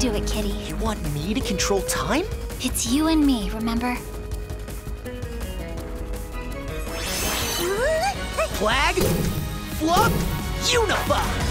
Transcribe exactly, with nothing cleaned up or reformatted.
do it, Kitty. You want me to control time? It's you and me, remember? Flag, flop, unify!